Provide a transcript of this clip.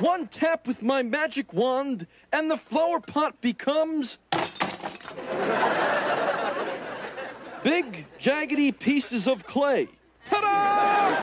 One tap with my magic wand, and the flower pot becomes... big, jaggedy pieces of clay. Ta-da!